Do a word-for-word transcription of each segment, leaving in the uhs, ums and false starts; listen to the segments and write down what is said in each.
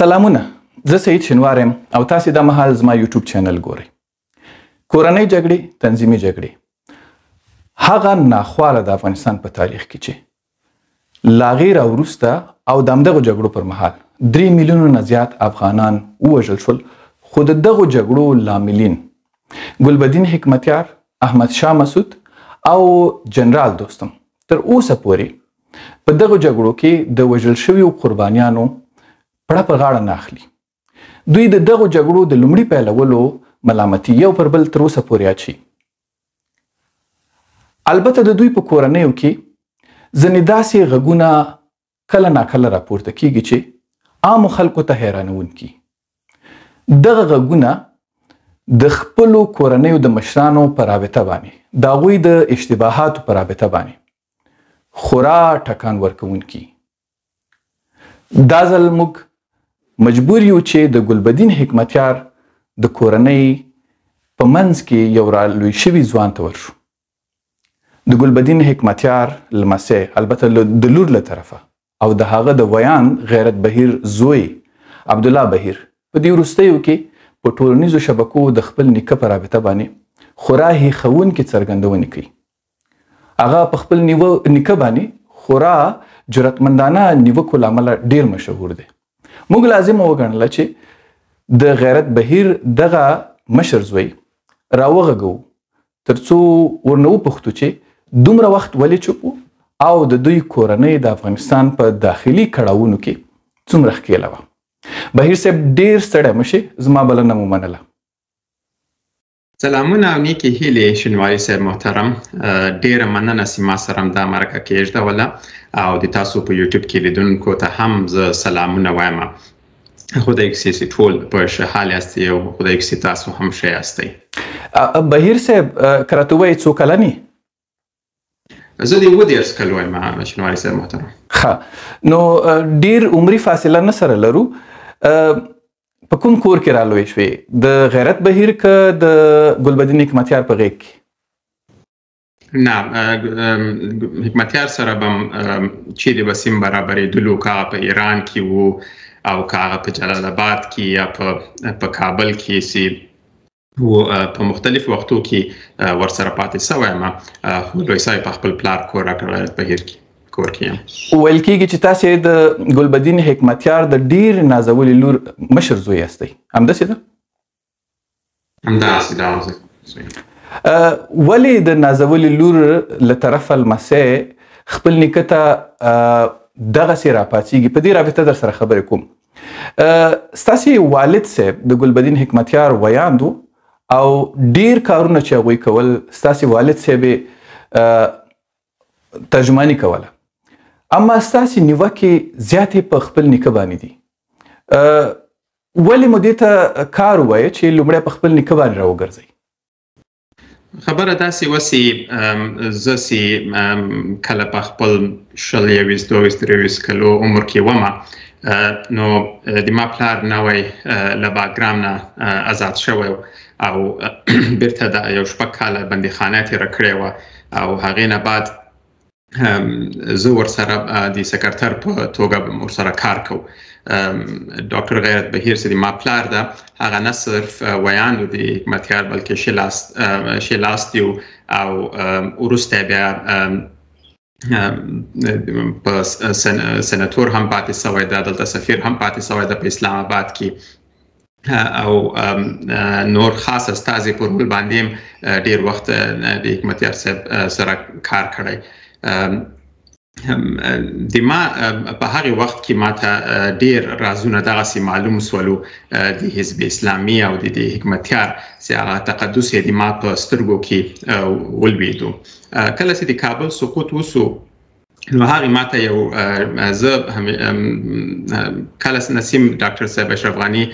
سلامونه، زه سید شینوار یم او تاسو د مهال زما یوټیوب چینل ګورئ. کورنۍ جګړې، تنظیمي جګړې، هغه ناخواله د افغانستان په تاریخ کې چې لاغې راوروسته او د همدغو جګړو پر مهال درې میلیونو نه زیات افغانان ووژل شول. خو د دغو جګړو لاملین ګلبدین حکمتیار، احمد شاه مسعود او جنرال دوستم تر اوسه پورې په دغو جګړو کې د وژل شویو قربانیانو پړه په غاړه نه اخلي. دوی د دغو جګړو د لومړي پیلولو ملامتي یو پر بل تر اوسه پورې اچي. البته د دوی په کورنیو کې ځینې داسې غږونه کله ناکله راپورته کیږي چې عامو خلکو ته حیرانوونکي. دغه غږونه د خپلو کورنیو د مشرانو په رابطه باندې، د هغوی د اشتباهاتو په رابطه باندې خورا ټکان ورکوونکي. دا ځل موږ مجبور یو چې د ګلبدین حکمتیار د کورنۍ په منځ کې یو را لوی شوي ځوان ته ورشو. د ګلبدین حکمتیار لمسی، البته د لور له طرفه او د هغه د ویان غیرت بحیر زوی عبدالله بحیر، په دې وروستیو کې په ټولنیزو شبکو د خپل نیکه په رابطه باندې خورا هیښوونکې څرګندونې کوي. هغه په خپل نیکه باندې خورا جرأتمندانه نیوکو له امله ډېر مشهور دی. موږ لازم وګڼله چې د غیرت بحیر دغه مشر زوی راوغږو تر څو ورنه وپوښتو چې دومره وخت ولې چوپ او د دوی کورنۍ د افغانستان په داخلي کړاوونو کې څومره ښکېله وه. بهیر صاحب ډېر ستړی مشي، زما بلنه مو منله. سلامونه او نیکې هیلې شینواري صاحب محترم، ډېره مننه چې ما سره همدا مرکه کېږدوله او د تاسو په یوټیوب کې لیدونکو ته هم زه سلامونه وایم. خدای کسې چې ټول په ښه حال یاست او خدای کسې تاسو هم ښه یاستئ. بهیر صاحب که راته ووایې څو کلن یې؟ زه د اووه دېرش کلو یم شینواري صاحب محترم. ښه، نو ډېر عمري فاصله نه سره لرو. په کوم کور کې را لوی شوې، د غیرت بحیر که د ګلبدین حکمتیار په غېږ کې؟ نه، حکمتیار سره به چیرې به سیم برابرېدلو، که هغه په ایران کې و او که هغه په جلال آباد کې یا په کابل کې چې و په مختلف وختو کې ورسره پاتې سوی یم. خو لوی سوی په خپل پلار کور غیرت بحیر کې کور کې یم. ویل کېږي چې تاسو د ګلبدین حکمتیار د ډېر نازولي لور مشر زوی یاستئ، همداسې ده؟ همداسې ده. ولې د نازولي لور له طرفه لمسی خپل نیکه ته دغسې راپاڅېږي؟ په دې رابطه در سره خبرې کوم. ستاسې والد صاحب د ګلبدین حکمتیار ویاند و او ډېر کارونه چې هغوی کول ستاسې والد صاحب یې ترجماني کوله، اما ستاسې نیوکې زیاتې په خپل نیکه باندې دي. ولې مو دې ته کار ووایه چې لومړی په خپل نیکه باندې راوګرځئ؟ خبره داسې وه چې زه چې کله په خپل شل یویشت دوه ویشت درې ویشت کلو عمر کې ومه، نو د ما پلار نوی له باګرام نه ازاد شوی او بیرته د یو شپږ کاله بندیخانه تېره کړې وه او هغې نه بعد زه ورسره د سکرتر په توګه ورسره کار کوم. ډاکټر غیرت بحیر چې د ما پلار ده، هغه نه صرف ویاند و د حکمتیار بلکې ښې لاس دی او وروسته بیا په سناتور هم پاتې سوی ده، دلته سفیر هم پاتې سوی ده په اسلام آباد کې او نور خاص استازي په رول باندې ډېر وخت د حکمتیار صاحب سره کار کړی. د ما په هغې وخت کې ما ته ډېر رازونه دغسې معلوم سولو د حزب اسلامي او د حکمتیار چې هغه تقدس یې د ما په سترګو کې ولویدو. کله چې د کابل سقوط وسو نو هغې ما ته یو زه کله نسیم ډاکټر صاحب اشرف غني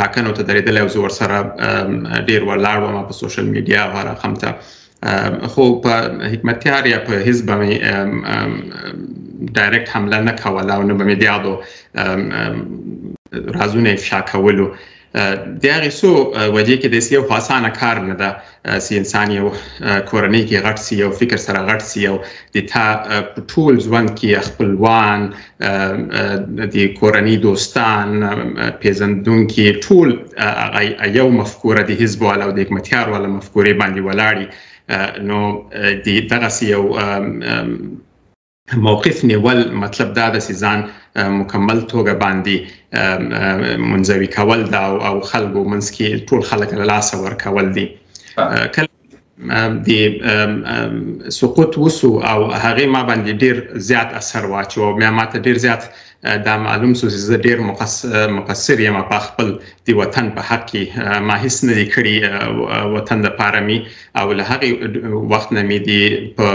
ټاکنو ته درېدلی او زه ورسره ډېر ولاړ وم په سوشل میډیا هغه رقم ته، خو په حکمتیار یا په حزب به مې ډایرکټ حمله نه کوله او نه به مې د یادو رازونه افشا کولو. دغه سو وجه کې د سیو خاصانه کار نه ده سی انسان یو کورنۍ کې غټ سی او فکر سره غټ سی او د تا ټول ځوان کې خپلوان د کورنۍ دوستان پیژندونکي ټول یو مفکوره د حزب او د حکمتیار ولا مفکوره باندې ولاړي نو د دغه سیو موقف نیول مطلب دا د سیزان مکمل توګه باندې منځوي کول دا او خلکو منځ کې ټول خلک له لاسه ورکول دي. کله د سقوط وسو او هغې ما باندې ډېر زیات اثر واچو بیا ماته ډېر زیات دا معلوم سو چې زه ډېر مقصر یم په خپل د وطن په حق کې ما هېڅ نه دي کړي وطن دپاره مې او له هغې وخت نه مې دي په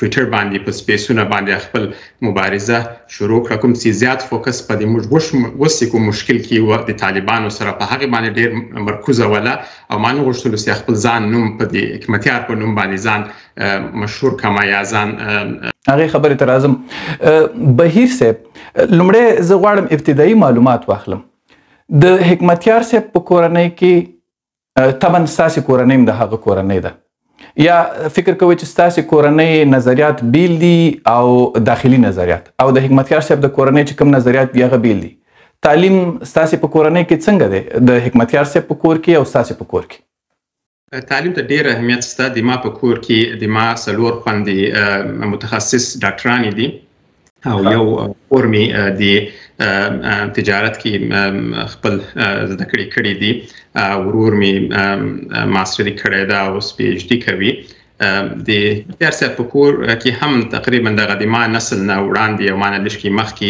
ټویټر باندې په سپیسونه باندې خپل مبارزه شروع کړه کوم چې زیات فوکس په دې موږ اوس کوم مشکل کې د طالبانو سره په هغې باندې ډېر مرکوزه وله او ما نه غوښتل چې خپل ځان نوم په د حکمتیار په نوم باندې ځان مشهور کما یا ځان هغې خبرې ته راځم. بهیر صاحب لومړی زه غواړم ابتدایي معلومات واخلم. د حکمتیار صاحب په کورنۍ کې طبعا ستاسې کورنۍ هم د هغه کورنۍ ده یا فکر کوئ چې ستاسې کورنۍ نظریات بیل دي او داخلي نظریات او د حکمتیار صاحب د کورنۍ چې کوم نظریات دي هغه بیل دي. تعلیم ستاسې په کورنۍ کې څنګه دی د حکمتیار صاحب په کور کې او ستاسې په کور کې؟ تعلیم ته ډېر اهمیت شته. د ما په کور کې د ما څلور خوندې متخصص ډاکټرانې دي او یو کور مې د تجارت کې خپل زده کړې کړې دي. ورور مې ماسټري کړی ده اوس پي ایچ ډي کوي. د حکمتیار صاحب په کور کې هم تقریبا دغه د ما نسل نه وړاندې او ما نه لږ کې مخکې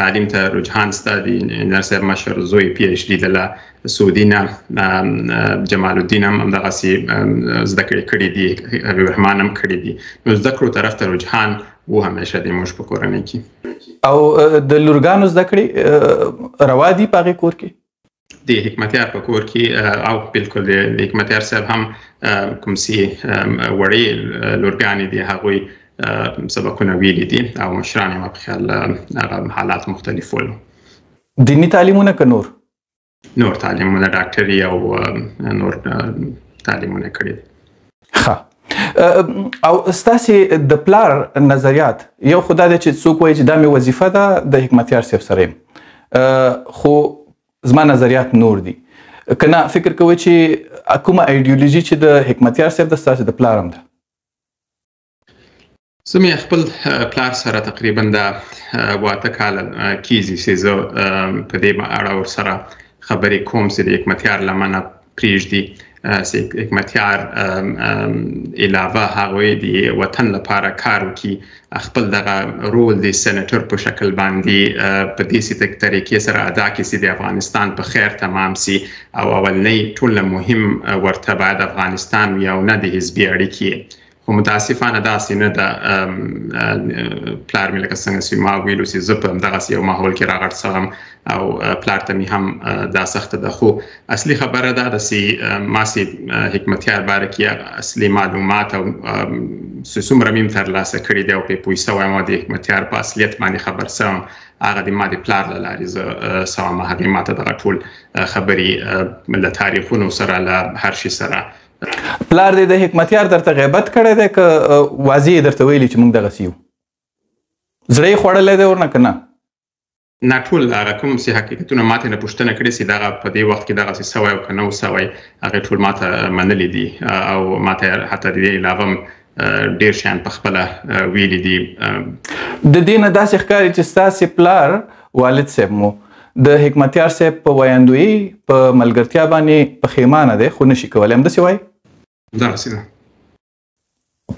تعلیم ته رجحان شته. د انجینر صاحب مشر زوی پي ایچ ډي د له سعودي نه جمال الدین هم همدغسې زده کړې کړې دي. عبدالرحمن هم کړې دي. نو زده کړو طرف ته رجحان و همیشه د موږ په کورنۍ کې. او د لورګانو زده کړې روا دي په هغې کور کې؟ د حکمتیار په کور کې او بلکل د حکمتیار صاحب هم کوم سي وړې لورګانې دي هغوی سبقونه ویلي دي او مشران یې ما په خیال حالات مختلف ولو. دیني تعلیمونه که نور؟ نور تعلیمونه ډاکټري او نور تعلیمونه کړي دي. ښه او ستاسې د پلار نظریات یو خو دا دی چې څوک وایي چې دا مې وظیفه ده د حکمتیار صاحب سره یم خو زما نظریات نور دي که نه فکر کوئ چې کومه ایډیولوژي چې د حکمتیار صاحب ده ستاسې د پلار هم ده؟ زه مې خپل پلار سره تقریبا دا واته کاله کېږي چې زه په دې اړه ورسره خبرې کوم چې د حکمتیار له منه پرېږدي. حکمتیار علاوه هغوی د وطن لپاره کار وکړي خپل دغه رول د سینیټر په شکل باندې په داسې طریقې سره ادا کړي چې د افغانستان په خیر تمام سي او اولنی ټوله مهم ورته باید افغانستان وي او نه د حزبي اړیکې. خو متاسفانه داسې نه ده. پلار مې لکه څنګه چې ما ویلو چې زه په همدغسې یو ماحول کې راغټ سوم او پلار ته مې هم دا سخته ده. خو اصلي خبره دا ده چې ما چې حکمتیار باره کې اصلي معلومات او څومره مې هم ترلاسه کړي دي او پرې پوه سوی یم او د حکمتیار په اصلیت باندې خبر سوم هغه د ما د پلار له لارې زه سوم. هغې ما ته دغه ټول خبرې له تاریخونو سره له هر شي سره. پلار دې د حکمتیار درته غیبت کړی دی که واضح یې درته ویلي چې موږ دغسې یو؟ زړه یې خوړلی دی ورنه که نه؟ نه ټول هغه کوم چې حقیقتونه ما ته نه پوښتنه کړې چې دغه په دې وخت کې دغسې سوی او که نه و سوی هغې ټول ما ته منلي دي او ما ته حتی د دې علاوه هم ډېر شیان په خپله ویلي دي. د دې نه داسې ښکاري چې ستاسې پلار والد صاحب مو د حکمتیار صاحب په ویاندوی په ملګرتیا باندې پښیمانه دی خو نشي کولی همداسې وایي؟ دغسې ده.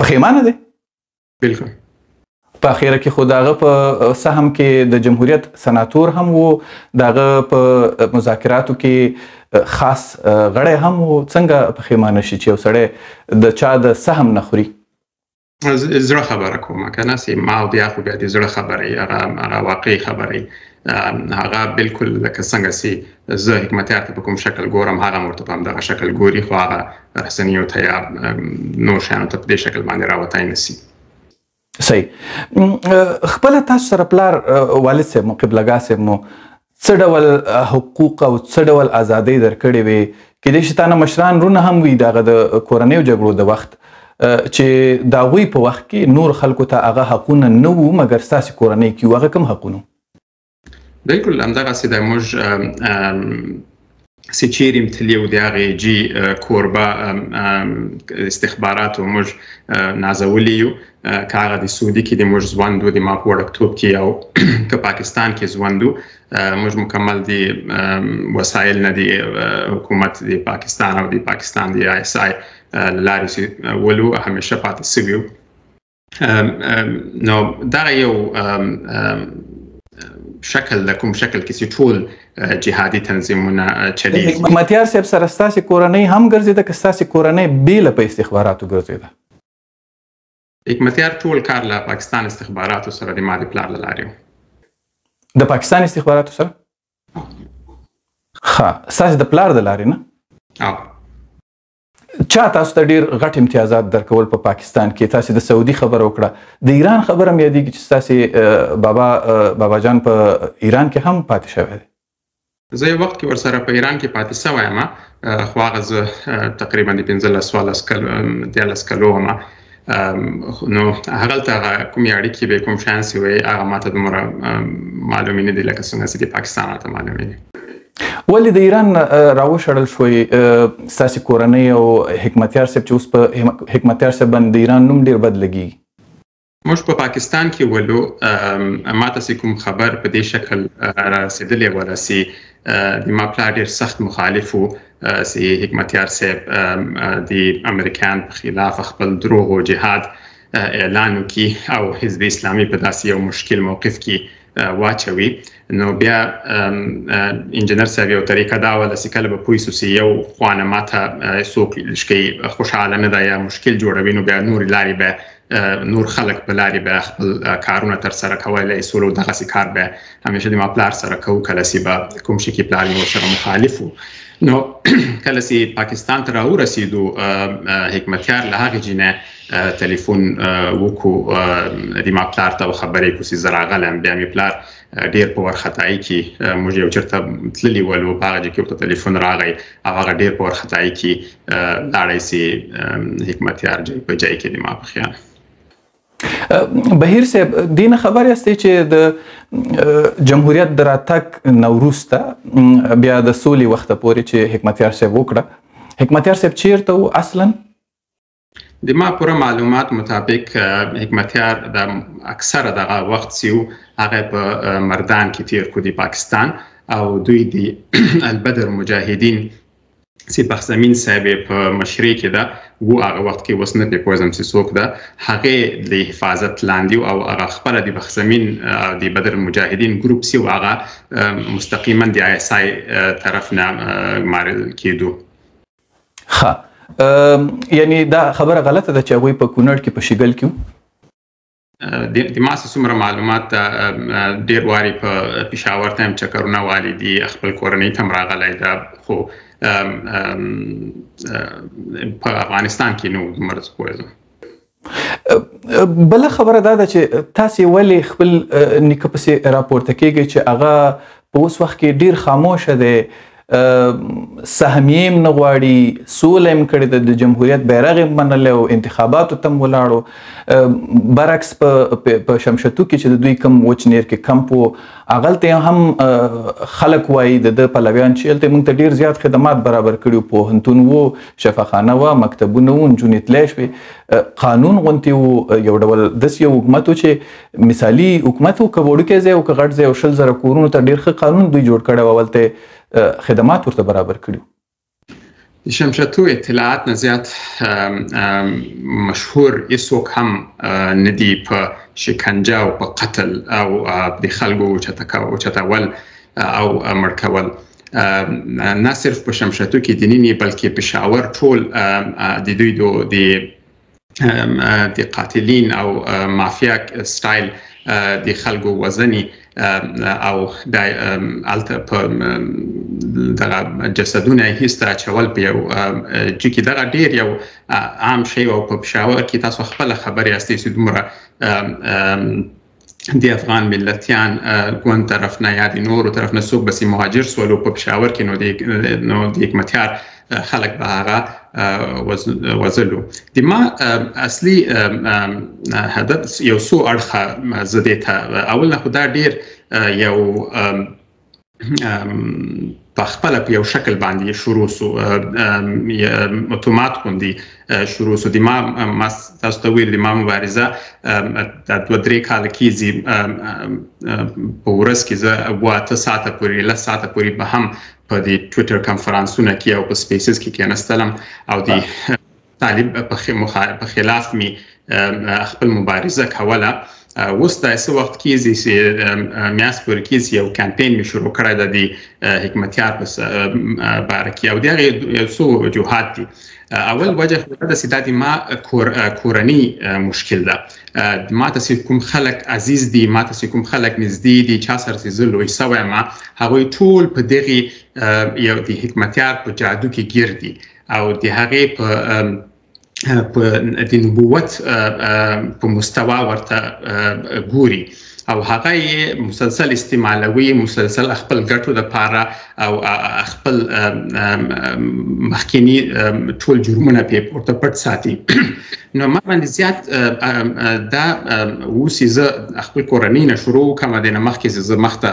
پښیمانه دی؟ بلکل. په اخیره کې خو د هغه په سهم کې د جمهوریت سناتور هم و د هغه په مذاکراتو کې خاص غړی هم و. څنګه پښیمانه شي چې یو سړی د چا د سهم نه خوري؟ زړه خبره کومه که نه سي ما او بیا خو بیا د زړه خبرې هغه واقعي خبرې هغه بلکل لکه څنګه چې زه حکمتیار ته په کوم شکل ګورم هغه هم ورته په همدغه شکل ګوري خو هغه رسنیو ته یا نور شیانو ته په دې شکل باندې راوتی نه سي. صحیح. خپله تاسو سره پلار والد صاحب مو قبلګاه صاحب مو څه ډول حقوق او څه ډول ازادۍ درکړې وې. کېدای شي تا نه مشران رونه هم وي دغه د کورنیو جګړو د وخت چې د هغوی په وخت کې نور خلکو ته هغه حقونه نه وو مګر ستاسې کورنۍ کې وو، هغه کوم حقونه؟ بالکل همدغسې ده. موږ سی چیریم تلیو دیاغی جی کوربا استخباراتو موج نازولیو که آغا دی سودی که دی موج زواندو دی ماپ وردکتوب که یاو که پاکستان که زواندو موج مکمل دی وسائل ندی حکومت دی پاکستان او دی پاکستان دی آی اس آی لاری ولو همیشه پاتی سویو. نو داغی یو شکل لکم شکل کسی طول جهادي تنظیمونه چلی. حکمتیار صاحب سره ستاسې کورنۍ هم ګرځېده که ستاسې کورنۍ بېله په استخباراتو ګرځېده؟ حکمتیار ټول کار له پاکستان استخباراتو سره د ما د پلار له لارې و. د پاکستان استخباراتو سره؟ ښه، ستاسې د پلار د لارې نه؟ او چا تاسو ته ډېر غټ امتیازات درکول په پاکستان کې؟ تاسې د سعودي خبره وکړه، د ایران خبره هم یادېږي چې ستاسې بابا بابا جان په ایران کې هم پاتې شوی دی. زه یو وخت کې ورسره په ایران کې پاتې سوی یم، خو هغه زه تقریبا د پنځلس څوارلس دیارلس کلو وم. نو هغلته هغه کومې اړیکې به کوم شیان سي وی هغه ما ته دومره معلومې نه دي لکه څنګه چې د پاکستان راته معلومې دي. ولې د ایران راوشړل شوی ستاسې کورنۍ او حکمتیار صاحب چې اوس په حکمتیار صاحب باندې د ایران نوم ډېر بد لګېږي؟ موږ په پاکستان کې ولو ما ته کوم خبر په دې شکل رسېدلی و رسي د ما پلار ډېر سخت مخالف و چې حکمتیار صاحب د امریکان په خلاف خپل دروغ و جهاد اعلان وکړي او حزب اسلامي په داسې یو مشکل موقف کې واچوي. نو بیا انجینر صاحب یو طریقه دا وه چې کله به پوه سو چې یو خوانه ما ته څوک لشکۍ خوشحاله نه ده یا مشکل جوړوي، نو بیا نورې لارې به نور خلک په لارې به خپل کارونه ترسره کولی سول او دغسې کار به همیشه د ما پلار سره کوو کله چې به کوم شي کې پلار مې ورسره مخالف و. نو کله چې پاکستان ته راورسېدو حکمتیار له هغې جینه تلیفون وکړو د ما پلار ته وخبرې کړو چې زه راغلم. بیا مې پلار ډېر په وارخطایي کې موږ یو چېرته تللي ولو په هغه جه کې ورته تلیفون راغی او هغه ډېر په وارخطایي کې لاړی چې حکمتیار جای په جای کې د ما په خیال. بهیر صاحب، دین خبر یاستئ چې د جمهوریت د راتګ نه وروسته بیا د سولې وخته پورې چې حکمتیار صاحب وکړه، حکمتیار صاحب چیرته و اصلا؟ د ما پوره معلومات مطابق حکمتیار د اکثره دغه وخت چې و هغه په مردان کې تیر کړو د پاکستان، او دوی د البدر مجاهدین سی بخزمین صاحب په مشرۍ کې ده و هغه وخت کې اوس نه پرې پوهېږم چې څوک ده، هغې د حفاظت لاندې او هغه خپله د بخزمین د بدر مجاهدین ګروپ سي و هغه مستقیما د آی اس آی طرف نه ګمارل کېدو. ښه، یعنی دا خبره غلطه ده چې هغوی په کونړ کې په شیګل کې و؟ د ما څه څومره معلومات ډېر وارې په پېښور ته هم چکرونه والي دي، خپل کورنۍ ته هم راغلی ده، خو په افغانستان کې نه و دومره څه پوهېږم. بله خبره دا ده چې تاسې ولې خپل نیکه پسې راپورته کېږئ چې هغه په اوس وخت کې ډېر خاموشه دی، سهمیې هم نه غواړي، سوله یې هم کړې ده، د جمهوریت بیرغ یې هم منلی او انتخاباتو ته هم ولاړو، برعکس په شمشتو کې چې د دوی کم وچنیر کې کمپ و هغلته هم خلک وایي د ده پلویان چې هلته یې موږ ته ډېر زیات خدمات برابر کړي، پوهنتون و، شفاخانه وه، مکتبونه و، نجونې تلای شوې، قانون غوندې و، یو ډول داسې یو حکومت و چې مثالي حکومت و، که وړوکی ځای و که غټ ځای و، شل زره کورونو ته ډېر ښه قانون دوی جوړ کړی و، هلته خدمات ورته برابر کړي. د شمشتو اطلاعات نه زیات مشهور هېڅوک هم نه دي په شکنجه او په قتل او د خلکو اوچتول او مړ کول، نه صرف په شمشتو کې دیني نه بلکې پېښور ټول د دوی د د قاتلین او مافیا سټایل د خلکو وزني او هلته په دغه جسدونه هیسته اچول په یو جي کې دغه ډېر یو عام شی و. او په پېښور کې تاسو خپله خبرې یاستئ چې دومره دی افغان ملتیان گون طرف نه یا دی نور و طرف نه سوک بسی مهاجر سولو په پېښور کې نو د حکمتیار خلق به هغه وزلو. د ما اصلي هدف یو څو اړخه زه دې ته اول نه خو دا ډېر یو په خپله په یو شکل باندې شروع سو اتومات غوندې شروع سو. د ما تاسو ته ویل د ما مبارزه دا دوه درې کاله کېږي په ورځ کې زه اوه اته ساعته پورې لس ساعته پورې به هم په د ټویټر کنفرانسونه کې او په سپیسز کې کېنستلم او د طالب په خلاف مې خپل مبارزه کوله. اوس دا څه وخت کېږي چې میاشت پورې کېږي یو کمپین مې شروع کړی ده د حکمتیار په باره کې او د هغې یو څو وجوهات دي. اول وجه خو دا ده چې دا د ما کورني مشکل ده. ما ته چې کوم خلک عزیز دي، ما ته چې کوم خلک نږدې دي، چا سره چې زه لوی سوی یم هغوی ټول په دغې یو د حکمتیار په جادو کې ګیر دي او د هغې په د نبوت په مستوا ورته ګوري او هغه یې مسلسل استعمالوي، مسلسل خپل ګټو دپاره او خپل مخکیني ټول جرمونه پرې پورته پټ ساتي. نو ما باندې زیات دا اوس یې زه خپل کورنۍ نه شروع وکړم د نه مخکې چې زه مخته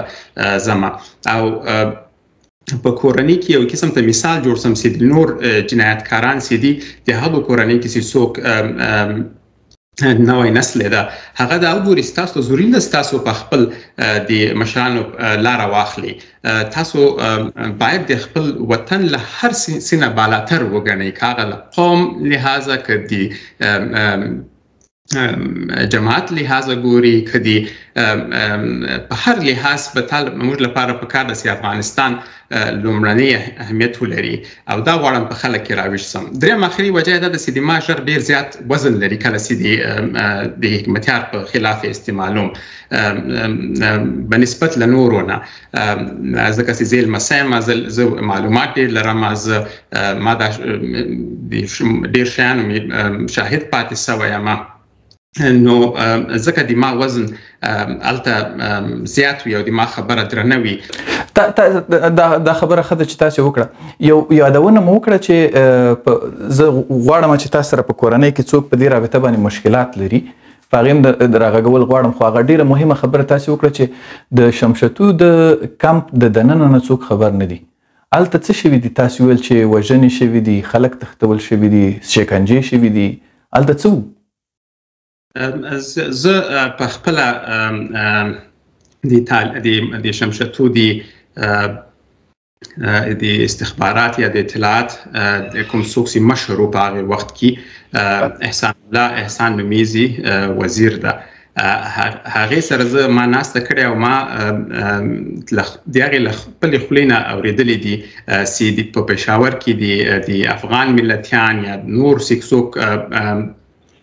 ځمه او په کورنۍ کې یو قسم ته مثال جوړ سم چې د نور جنایتکاران چې دي د هغو کورنۍ کې چې څوک نوی نسل ده هغه دا وګوري چې تاسو ضروري ده چې تاسو په خپل د مشرانو لاره واخلي. تاسو باید د خپل وطن له هر څه نه بالاتر وګڼئ، که هغه له قوم لحاظه که د جماعت لحاظه ګوري که د په هر لحاظ به موږ لپاره پکار ده چې افغانستان لومړنی اهمیت ولري او دا غواړم په خلک کې راویښ شم. درېیم اخري وجه دا ده چې د ما ژر ډېر زیات وزن لري کله چې د حکمتیار په خلاف استعمالوم به نسبت له نورو نه، ځکه چې زه لمسی یم، زه معلومات ډېر لرم، زه ما دا ډېر شیانو مې شاهد پاتې سوی یم. نو ځکه د ما وزن هلته زیات وي او د ما خبره درنه وي. دا خبره ښه ده چې تاسې وکړه. یو یادونه مو وکړه چې زه غواړم چې تاسو سره په کورنۍ کې څوک په دې رابطه باندې مشکلات لري په هغې هم راغږول غواړم، خو هغه ډېره مهمه خبره تاسې وکړه چې د شمشتو د کمپ د دننه نه څوک خبر نه دي. هلته څه شوي دي؟ تاسې ویل چې وژنې شوي دي، خلک تښتول شوي دي، شکنجې شوي دي، هلته څه وو؟ زه په خپله د شمشتو د استخبارات یا د اطلاعات کوم څوک چې مشر و په هغې وخت کې احسان الله احسان نومیزي وزیر ده، هغې سره زه ما ناسته کړې او ما د هغې له خپلې خولې نه اورېدلې دي چې په پېښور کې د افغان ملتیان یا نور څوک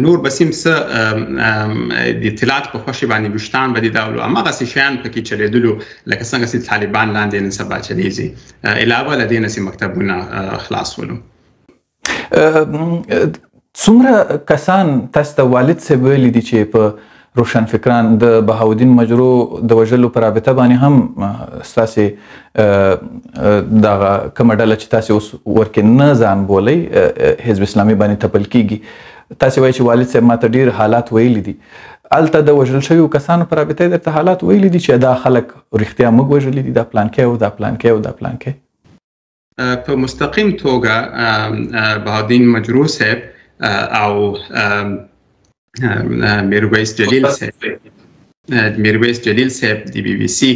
نور بسیم څه د اطلاعات په خوښې باندې ویښتان به دې ډولو همغسې شیان پکې چلېدلو لکه څنګه چې طالبان لاندې نن سبا چلېږي علاوه له دې نه چې مکتبونه خلاص ولو. څومره کسان تاسو ته والد صاحب ویلي دي چې په روشنفکران د بهاو الدین مجروح د وژلو په رابطه باندې هم ستاسې دغه کومه ډله چې تاسې اوس ورکې نه ځان بولئ حزب اسلامي باندې تپل کېږي، تاسې وایي چې والد صاحب ماته ډېر حالات ویلي دي، هلته د وژل شویو کسانو په رابطه یې درته حالات ویلي دي چې دا خلک رښتیا موږ وژلي دي، دا پلانکی او دا پلانکی او دا پلانکی؟ په مستقیم توګه بهاو الدین مجروح صاحب او میرویس جلیل صاحب میرویس جلیل صاحب د بي بي سي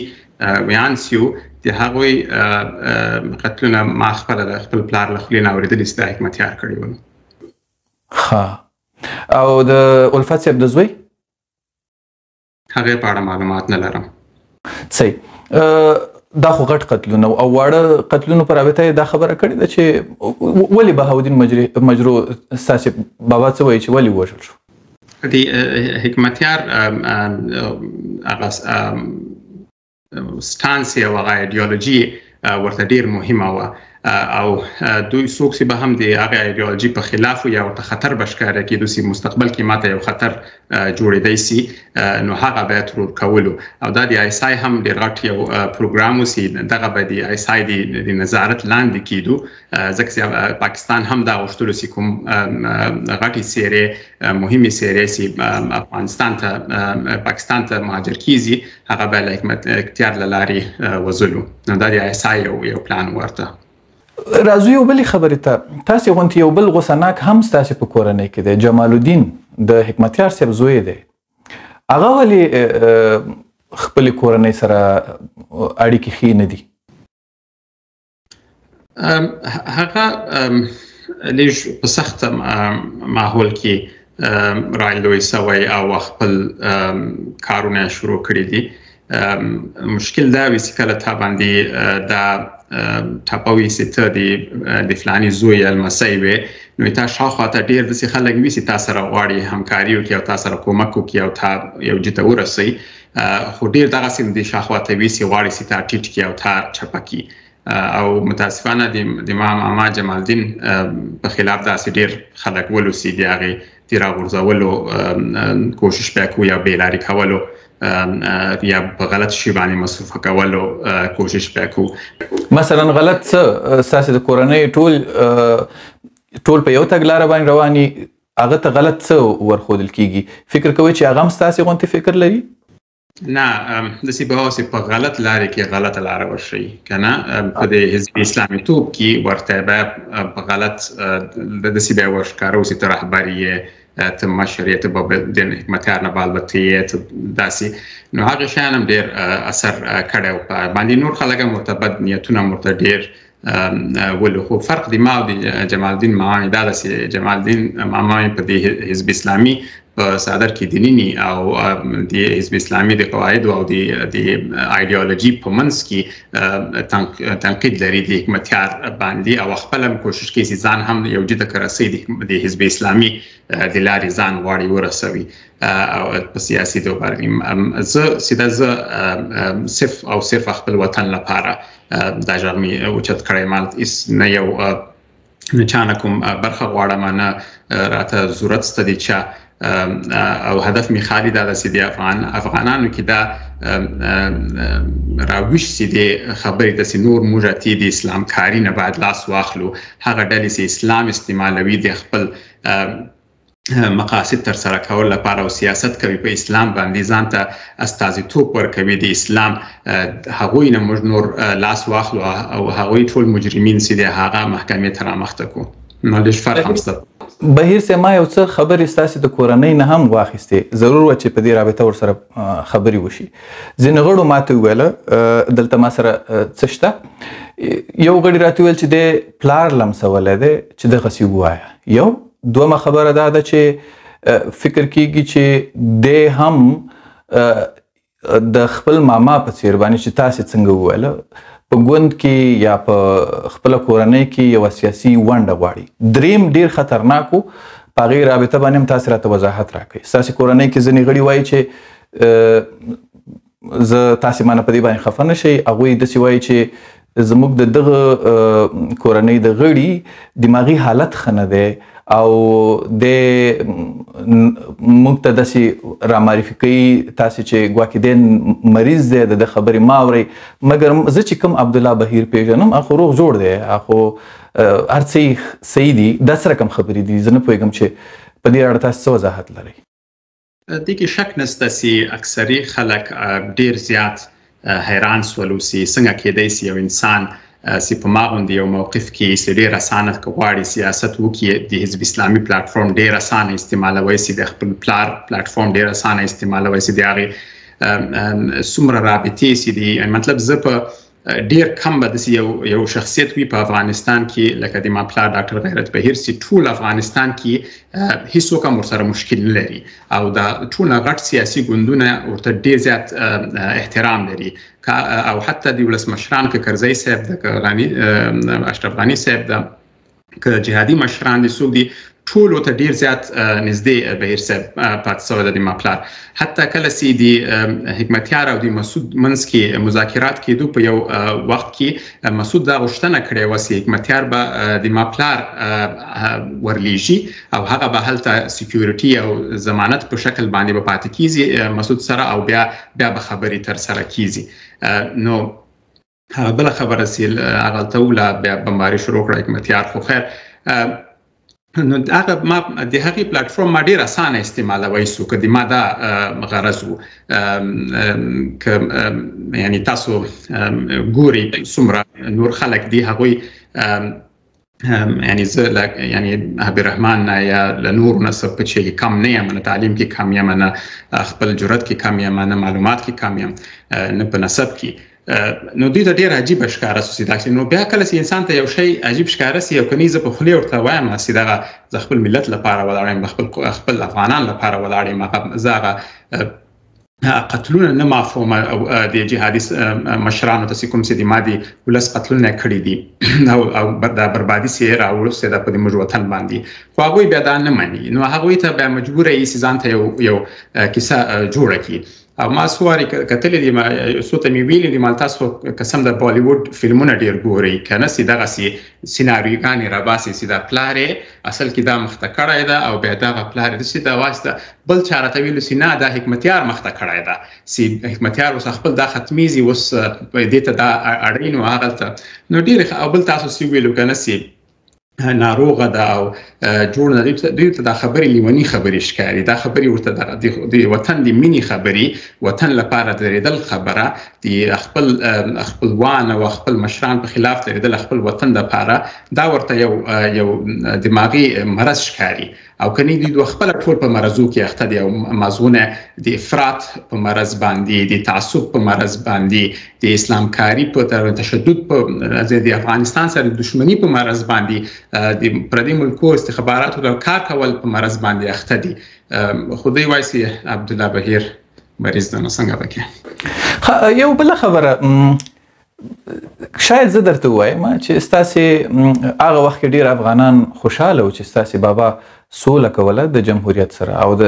ویان سیو د هغوی قتلونه ما خپله د خپل پلار له خولې نه اورېدلي چې دا حکمتیار کړي ول. ښه، او د الفت صاحب د زوی؟ هغې په اړه معلومات نه لرم. صحیح. دا خو غټ قتلونه او واړه قتلونه په رابطه دا خبره کړې ده چې ولې بهاو الدین مجروح ستاسې بابا څه وایي چې ولې ووژل شو؟ د حکمتیار هغه سټانس یې او هغه ایډیالوژي ورته ډېر مهمه وه او دوی څوک چې به هم د هغې ایډیالوژي په خلاف یا ورته خطر به ښکاره کېدو چې مستقبل کې ماته یو خطر جوړېدی سي نو هغه به یې ترور کولو او دا د آی اس آی هم ډېر غټ یو پروګرام و چې دغه به د آی اس آی د نظارت لاندې کېدو ځکه چې پاکستان هم دا غوښتلو چې کوم غټې څېرې مهمې څېرې چې افغانستان ته پاکستان ته مهاجر کېږي هغه به له حکمتیار له لارې وژلو نو دا د آی اس آی یو پلان ورته. راځو یو بلې خبرې ته، تاسې غوندې یو بل غوسناک هم ستاسې په کورنۍ کې دی، جمال الدین د حکمتیار صاحب زوی دی. هغه ولې خپلې کورنۍ سره اړیکې ښې نه دي؟ هغه لږ په سخته ماحول کې رالوی سوی او خپل کارونه شروع کړي دي. مشکل دا وي چې کله تا باندې دا ټاپوي چې ته د فلاني زوی لمسی وې نو تا شاوخوا ته ډېر داسې خلک وي چې تا سره غواړي همکاري وکړي او تا سره کومک وکړي او تا یو جې ته ورسوي، خو ډېر دغسې د شاوخوا ته وي چې غواړي چې تا ټیټ کړي او تا چپه کړي او متاسفانه د ما ماما جمال الدین په خلاف داسې ډېر خلک ولو چې د هغې د راغورځولو کوشش بیا کوي او بې لارې کولو یا په غلط شي باندې مصروفه کولو کوشش بیا کو. مثلا غلط څه ستاسې د کورنۍ ټول ټول په یو تګلاره باندې روان وي، هغه ته غلط څه ورښودل کېږي؟ فکر کوئ چې هغه هم ستاسې غوندې فکر لري؟ نه، داسې به اوسې په غلط لارې کې غلطه لاره وښیي که نه په د حزب اسلامي توب کې ورته به په غلط داسې به یې ورښکاره اوسي ته رهبر یې ته مشر یې ته به د حکمتیار نه به البته یې ته داسې، نو هغه شیان هم ډېر اثر کړی و باندې. نور خلک هم ورته بد نیتونه هم ورته ډېر ولو، خو فرق د ما او د جمال الدین ماما مې دا ده چې جمال الدین ماما مې په دې حزب اسلامي په صدر کې دینینی او د حزب اسلامي د قواعدو او د ایډیالوژي په منځ کې تنقید لري د حکمتیار باندې او خپل هم کوشش کوي چې ځان هم یو جده کرسۍ د حزب اسلامي د لارې ځان غواړي ورسوي په سیاسي دوباره. زه سیده زه صرف او صرف خپل وطن لپاره دا ژغمې اوچت کړی، مالت ایس نه یو نه چانه کوم برخه غواړم، نه راته ضرورت سته د چا، او هدف مې خالي دا ده چې د افغانانو کې دا راویش چې د خبرې داسې نور موږ اتې د اسلام کاري نه باید لاس واخلو، هغه ډلې چې اسلام استعمالوي د خپل مقاصد ترسره کول لپاره او سیاست کوي په اسلام باندې ځان ته استازیتوب ورکوي د اسلام، هغوی نه موږ نور لاس واخلو او هغوی ټول مجرمین چې د هغه محکمې ته رامخته کړو، نو لږ فرق هم شته. بهیر صاحب ما یو څه خبرې ستاسې د کورنۍ نه هم واخیستې، ضرور وه چې په دې رابطه ورسره خبرې وشي. ځینې غړو ما ته وویله دلته ما سره څه شته، یو غړي راته وویل چې دی پلار لمسولی دی چې دغسې ووایه، یو دویمه خبره دا ده چې فکر کېږي چې دی هم د خپل ماما په څېر باندې چې تاسې څنګه وویله په ګوند کې یا په خپله کورنۍ کې یوه سیاسي ونډه غواړي. دریم ډېر خطرناک و، په هغې رابطه باندې هم تاسې راته وضاحت راکوئ. ستاسې کورنۍ کې ځینې غړي وایي چې زه تاسې ما نه په دې باندې خفه نه شئ، هغوی داسې وایي چې زموږ د دغه کورنۍ د غړي دماغي حالت ښه نه دی او د موږ ته داسې رامعرفي کوي تاسې چې ګواکې دی مریض دی، د ده خبرې مه اورئ، مګر زه چې کوم عبدالله بحیر پېژنم هغه خو روغ جوړ دی، هغه خو هر څه یې صحیح دي. دا څه رقم خبرې دي؟ زه نه پوهېږم چې په دې اړه تاسې څه وضاحت لرئ؟ دې کې شک نشته چې اکثري خلک ډېر زیات حیران سولو چې څنګه کېدی چې یو انسان سی په ما غوندې یو موقف کې چې ډېر اسانه که غواړي سیاست وکړي د حزب اسلامي پلاتفورم ډېر اسانه استعمالوی سي، د خپل پلار پلاتفورم ډېر اسانه استعمالوی سي، د هغې څومره رابطې سي دي. مطلب زه په ډیر کم به داسې یو یو شخصیت وي په افغانستان کې لکه د ما پلار ډاکټر غیرت بحیر سي ټول افغانستان کې هیڅوک هم ورسره مشکل نه لري او دا ټول غټ سیاسي ګوندونه ورته ډېر زیات احترام لري او حتی د ولسمشران که کرزی صاحب د اشرف غني صاحب د که جهادي مشران دي څوک دي ټولو ته ډېر زیات نږدې بهیر صاحب پاتې سوی دی د ما پلار حتی کله چې د حکمتیار او د مسعود منځ کې مذاکرات کېدو په یو وخت کې مسعود دا غوښتنه کړې وه چې حکمتیار به د ما پلار ورلیږي او هغه به هلته سیکیورټي او ضمانت په شکل باندې به پاتې کېږي مسعود سره او بیا بیا به خبرې ترسره کېږي نو هغه بله خبره چې هغلته وله بیا بمباري شروع کړه حکمتیار خو خیر نو هغه ما د هغې پلټ فورم ما ډېر اسانه استعمالوی سو که د ما دا غرض و که یعنې تاسو ګورئ څومره نور خلک دي هغوی یعنې زه یعنې عبدالرحمن نه یا له نورو نه څه په چې کم نه یم نه تعلیم کې کم یم نه خپل جرأت کې کم یم نه معلومات کې کم یم نه په نسب کې نو دوی ته ډېر عجیبه ښکاره سو چې نو بیا کله چې انسان ته یو شی عجیب ښکاره سي یو که نه یې زه په خولې ورته وایم چې دغه زه خپل ملت لپاره ولاړ یم خپل افغانان لپاره ولاړ یم زه هغه قتلونه نه مفهومه د جهادي مشرانو ته چې کوم چې د ما د ولس قتلونه کړي دي او دا بربادي چې یې راوړستې ده په د موږ وطن باندې خو هغوی بیا دا نه مني نو هغوی ته بیا مجبوره یي چې ځان ته یو کیسه جوړه کړي او ما څو وارې کتلې دي څو ته مې ویلي دي مال تاسو قسم د بالیووډ فلمونه ډېر ګورئ که نه چې دغسې سیناریوګانې راباسي چې دا پلار اصل کې دا مخته کړی ده او بیا دغه پلار یې داسې دا واسته بل چا راته ویلو چې نه دا حکمتیار مخته کړی ده چې حکمتیار اوس خپل دا ختمیږي اوس دې ته دا اړین و هغلته نو ډېرې او بل تاسو چې ویلو که نه چې ناروغه ده او جوړ نه دوی ته دا خبرې لیوني خبرې ښکاري دا خبرې ورته د وطن د مینې خبرې وطن لپاره درېدل خبره د خپل خپلوان او خپل مشران په خلاف درېدل خپل وطن لپاره دا ورته یو یو دماغي مرض ښکاري او که نه دوی دوه خپله ټول په مرضو کې اخته دي او مازغونه د افراط په مرض باندې د تعصب په مرض باندې د اسلامکاري په تشدد په د افغانستان سره د دښمني په مرض باندې د پردي ملکو استخباراتو د کار کول په مرض باندې اخته دي خو دوی وایي چې عبدالله بحیر مریض ده نو څنګه به کې یو بله خبره شاید زه درته ووایم چې ستاسې هغه وخت کې ډېر افغانان خوشحاله و چې ستاسې بابا سوله کوله د جمهوریت سره او د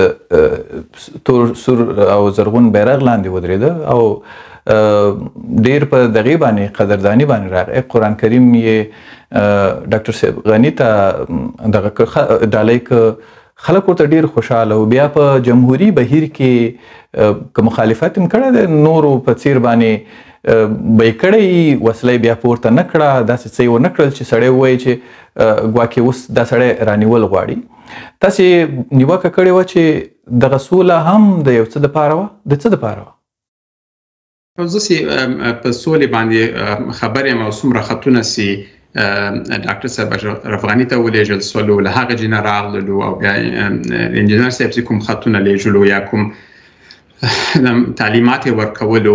تور سور او زرغون بیرغ لاندې ودرېده او ډېر په دغې باندې قدرداني باندې راغی قرآن کریم یې ډاکټر صاحب غني ته دغه ډالۍ که خلک ورته ډېر خوشحاله و بیا په جمهوري بهیر کې که مخالفت هم کړی دی نورو په څیر باندې به یې کړی وسله بیا پورته نه کړه داسې څه یې ونه کړل چې سړی ووایي چې ګواکې اوس دا سړی رانیول غواړي تاسې نیوکه کړې وه چې دغه سوله هم د یو څه دپاره وه د څه دپاره وه زه چې په سولې باندې خبر یم او څومره خطونه سي ډاکټر صاحب اشرف غني ته ولېږل سولو له هغه جینه راغللو او بیا انجینر صاحب چې کوم خطونه لیږلو یا کوم تعلیمات یې ورکولو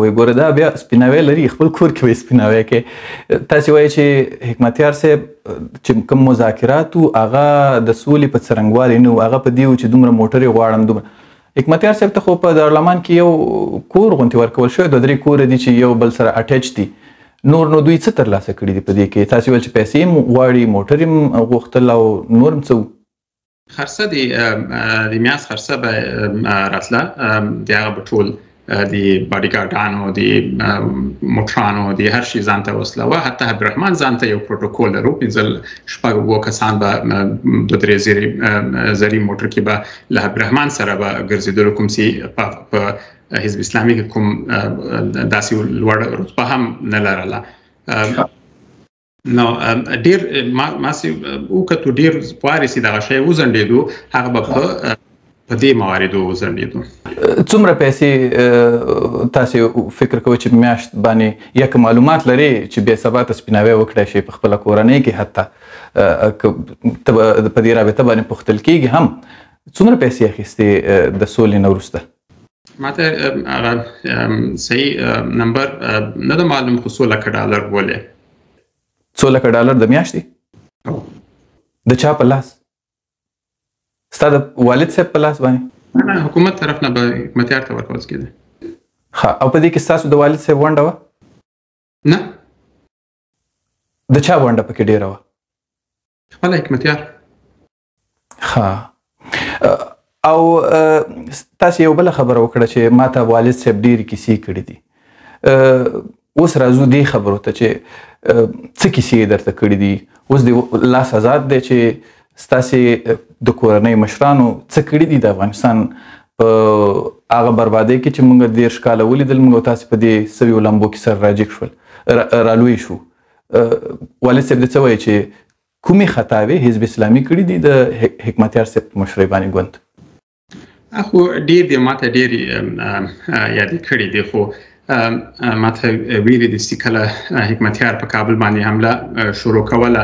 وی ګوره دا بیا سپیناوی لري خپل کور کې وایي سپیناوی کې تاسې وایي چې حکمتیار صاحب چې کوم مذاکرات و هغه د سولې په څرنګوالي نه و هغه په دې و چې دومره موټرې غواړم دومره حکمتیار صاحب ته خو په دارالمان کې یو کور غوندې ورکول شوی دوه درې کوره دي چې یو بل سره اټچ دي نور نو دوی څه ترلاسه کړي دي په دې کې تاسې ویل چې پیسې هم غواړي موټر یې هم غوښتل او نور هم څه و خرڅه د میاشت خرڅه به راتله د هغه به ټول د باډیګارډانو د موټرانو د هر شي ځان ته وسله وه حتی عبدالرحمن ځان ته یو پروتوکول لرو پنځه شپږ اووه کسان به دوه درې زرې موټر کې به له عبدالرحمن سره به ګرځېدلو کوم چې په حزب اسلامي کې کوم داسي لوړ رتبه هم نه لرله. نو ډېر ماسې وکتو ډېر پوارې چې دغه شی وځنډېدو هغه به په په دې مواردو وځنډېدو. څومره پیسې تاسې فکر کوئ چې میاشت باندې یا که معلومات لرئ چې بې ثباته سپیناوی وکړی شي په خپله کورنۍ کې حتی په دې رابطه باندې پوښتل کېږي هم څومره پیسې اخیستې د سولې نه وروسته؟ ماته هغه صحیح نمبر نه ده معلوم خو څو لکه ډالر بولې. څو لکه ډالر د میاشتې؟ د چا په لاس؟ ستا د والد صاحب په لاس باندې؟ نه نه حکومت طرف نه به حکمتیار ته ورکول کېده. ښه او په دې کې ستاسو د والد صاحب ونډه وه؟ نه. د چا ونډه پکې ډېره وه؟ خپله حکمتیار. ښه او تاسو یو بل خبره وکړه چې ما ته والد صاحب ډېرې کیسې کړې دي. اوس راځو دې خبرو ته چې څه کیسې یې درته کړې دي؟ اوس دې لاس آزاد دی چې ستاسې د کورنۍ مشرانو څه کړي دي د افغانستان په هغه بربادۍ کې چې موږ دېرش کاله ولیدل، موږ او تاسې په دې سویو لمبو کې سر راجګ شول رالوی شو. والد صاحب دې څه وایي چې کومې خطاوې حزب اسلامي کړي دي د حکمتیار صاحب په مشرۍ باندې ګوند؟ خو ډېر دې ماته ډېرې یادې کړې دي خو ماته ویلې دي چې کله حکمتیار په کابل باندې حمله شروع کوله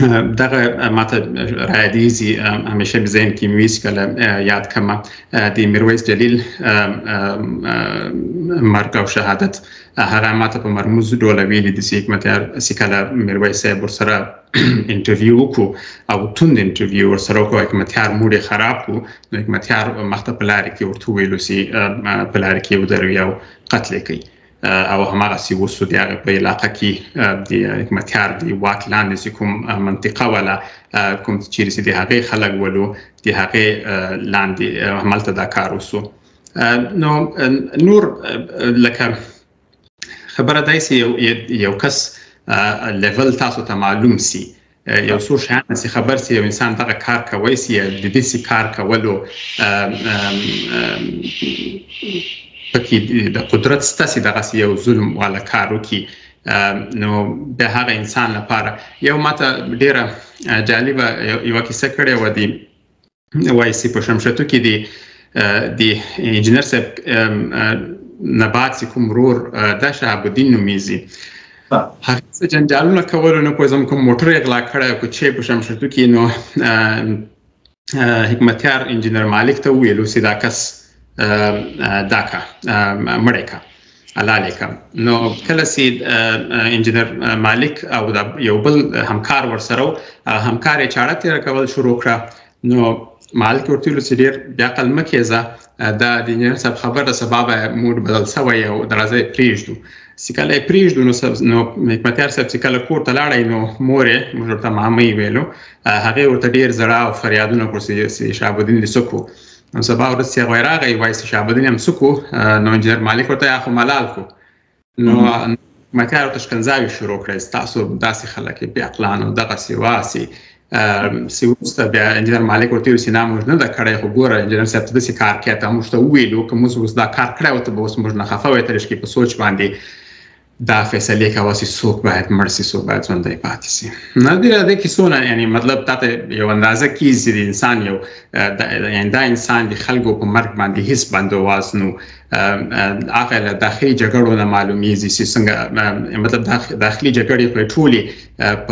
دغه ماته رایادیزي همیشه په ذهن کې مې کله یاد کمه د میرویس جلیل مرګ او شهادت هغه ماته په مرموز ډوله ویلي دي چې کله میرویس صاحب ورسره انټرویو وکړو او توند انټرویو ورسره وکړو حکمتیار موډ یې خراب کړو نو حکمتیار مخته په لارې کې ورته وویلو چې په لارې کې ودروي او قتل یې کوي او هماغسې وسو د هغې په علاقه کې د حکمتیار د واک لاندې چې کوم منطقه وله کوم چیرې چې د هغې خلک ولو د هغې لاندې هملته دا کار وسو. نو نور لکه خبره دی چې یو کس لیول تاسو ته معلوم سي یو څو شیان سي خبر سي یو انسان دغه کار کوی سي د داسې کار کولو پکې د قدرت ستاسې دغسې یو ظلم والا کار وکړي نو د هغه انسان لپاره یو ماته ډېره جالبه یوه کیسه کړې وه د وایي سي په شمشتو کې د د انجینر صاحب نه بعد چې کوم ورور دا شهاب الدین نومېږي هغه څه جنجالونه کولو نه پوهېږم کوم موټر یې غلا کړی کوچې په شمشتو کې نو حکمتیار انجینر مالک ته وویلو چې دا کس داکه مړیکه الالیکه. نو کله چې انجینر مالک او یو بل همکار ورسره همکار یې چاړه تېره کول شروع کړه نو مالک ورته ویلو چې ډېر بیا عقل مه کېږه دا د انجینر صاحب خبر ده سبا به موډ بدل سوی او درازه یې پرېږدو چې کله یې پرېږدو نو حکمتیار صاحب چې کله کور ته لاړی نو مور یې موږ ورته مامۍ ویلو هغې ورته ډېر زړه او فریادونه کړو چې شهاب الدین دې څه کړو نو سبا ورځ چې هغوی راغی وایي چې شهاب الدین هم څه کړو نو انجینر مالک ورته یا خو ملال کړو نو حکمتیار ورته شکنځاوې شروع کړې چې تاسو داسې خلک یې بې عقلان او دغسې واسې چې وروسته بیا انجینر مالک ورته ویل چې نه موږ نه ده کړی خو ګوره انجینر صاحب ته داسې کار کړی ته موږ ته وویلو که موږ اوس دا کار کړی و ته به اوس موږ نه خفه وی ترې کې په سوچ باندې دا فیصلې کوه چې څوک باید مړ سي څوک باید ژوندی پاتې سي. نه دې دې کیسونه یعنې مطلب تا ته یو اندازه کیږي د انسان یو یعنې دا انسان د خلکو په مرګ باندې هېڅ بندواز نو هغه له داخلي جګړو نه معلومیږي چې څنګه مطلب داخلي جګړې خو یې ټولې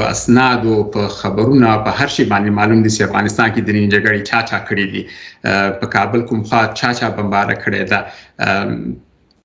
په اسنادو په خبرونه په هر شي باندې معلوم دي چې افغانستان کې دیني جګړې چا چا کړي دي په کابل کوم خوا چا چا بمباره کړې ده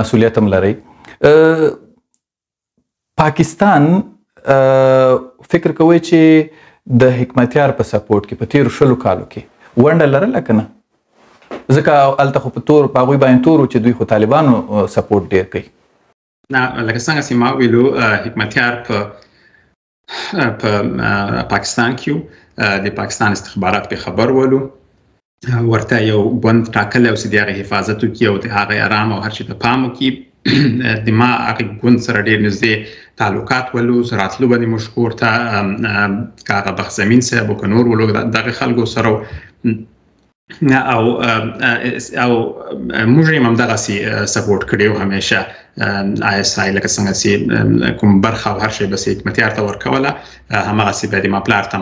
مسؤلیت هم لرئ. پاکستان فکر کوئ چې د حکمتیار په سپورټ کې په تیرو شلو کالو کې ونډه لرله که نه؟ ځکه هلته خو په تور په هغوی باندې تور چې دوی خو طالبانو سپورټ ډېر کوي. نه، لکه څنګه چې ما ویلو حکمتیار په په پاکستان کې د پاکستان استخبارات پې خبر ولو، ورته یو بند ټاکلی او چې د هغې حفاظت وکړي او د هغې ارام او هر شي ته پام وکړي. د ما هغه ګوند سره ډېر نږدې تعلقات ولو، زه راتلو باندې موږ کور ته که هغه بخزمین صاحب و که نور ولو دغه خلکو سره او او موږ یې هم همدغسې سپورټ کړی و همیشه آی اس آی، لکه څنګه چې کوم برخه او هر شی بس حکمتیار ته ورکوله همغسې به د ما پلار ته.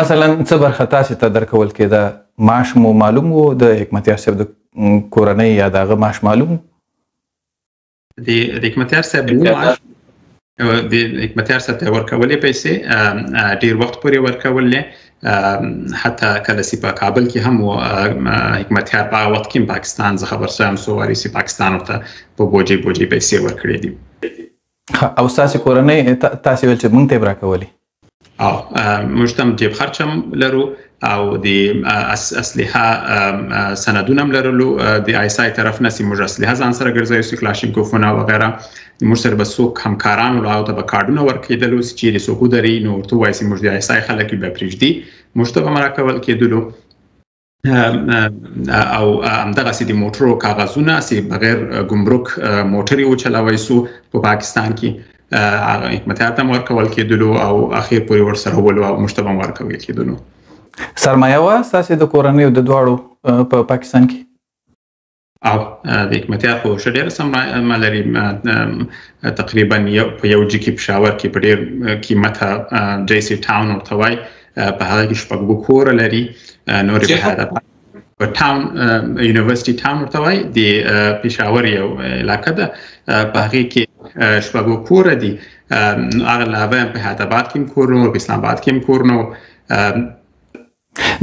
مثلا څه برخه تاسې ته درکول کېده؟ معاش مو معلوم و د حکمتیار صاحب د کورنۍ یا د هغه معاش معلوم و؟ د حکمتیار صاحب د حکمتیار صاحب ته یې ورکولې پیسې ډېر وخت پورې ورکولې، حتی کله چې په کابل کې هم حکمتیار په هغه وخت کې پاکستان زه خبر شوم څو وارې چې پاکستان ورته په بوجې بوجې پیسې ورکړې دي. او ستاسې کورنۍ تاسې ویل چې موږ ته یې راکولې؟ او موږ ته هم جیب خرچ هم لرو او د اسلحه سندونه هم لرلو د آی اس آی طرف نه چې موږ اسلحه ځان سره ګرځیو چې کلاشینکوفونه وغیره موږ سره به څوک همکاران ولو، هغو ته به کارډونه ورکېدلو چې چیرې څوک ودرېږي نو ورته ووایي چې موږ د آی اس آی خلک یې به پرېږدي، موږ ته به هم راکول کېدلو. او همدغسې د موټرو کاغذونه چې بغیر ګمرک موټر یې وچلوی سو په پاکستان کې حکمتیار ته هم ورکول کېدلو او اخر پورې ورسره ولو او موږ ته به هم ورکول کېدلو. سرمایه وه ستاسې د کورنۍ او د دواړو په پاکستان کې؟ او د حکمتیار خو ښه ډېره سرمایه لري، تقریبا په یو جي کې پېښور کې په ډېر قیمته جیسي ټاون ورته وایي په هغه کې شپږ اوه کوره لري، نورې په هغه په ټاون یونیورسټي ټاون ورته وایي د پېښور یو علاقه ده په هغې کې شپږ اوه کوره دي، هغه له هغه په حیدرآباد کې هم کورونه په اسلام آباد کې هم کورونه.